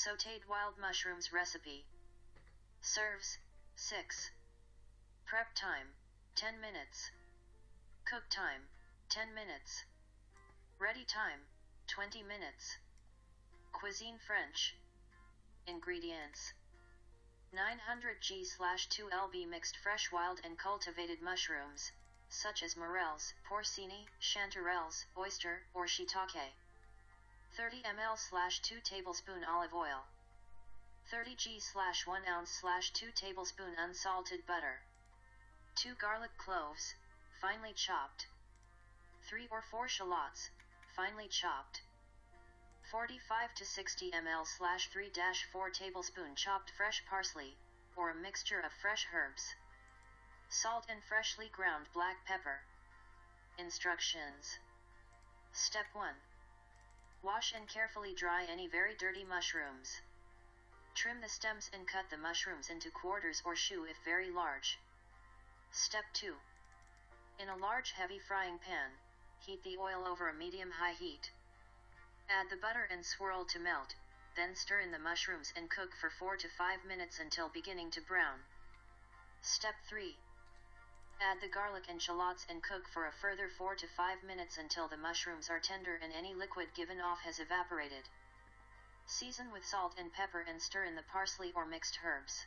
sautéed wild mushrooms recipe. Serves, 6. Prep time, 10 minutes. Cook time, 10 minutes. Ready time, 20 minutes. Cuisine French. Ingredients: 900 g/2 lb mixed fresh wild and cultivated mushrooms, such as morels, porcini, chanterelles, oyster, or shiitake. 30 ml/2 tablespoon olive oil. 30 g/1 oz/2 tablespoon unsalted butter. 2 garlic cloves, finely chopped. 3 or 4 shallots, finely chopped. 45 to 60 ml/3-4 tablespoon chopped fresh parsley, or a mixture of fresh herbs. Salt and freshly ground black pepper. Instructions. Step 1. Wash and carefully dry any very dirty mushrooms. Trim the stems and cut the mushrooms into quarters or choux if very large. Step 2. In a large heavy frying pan, heat the oil over a medium-high heat. Add the butter and swirl to melt, then stir in the mushrooms and cook for 4 to 5 minutes until beginning to brown. Step 3. Add the garlic and shallots and cook for a further 4 to 5 minutes until the mushrooms are tender and any liquid given off has evaporated. Season with salt and pepper and stir in the parsley or mixed herbs.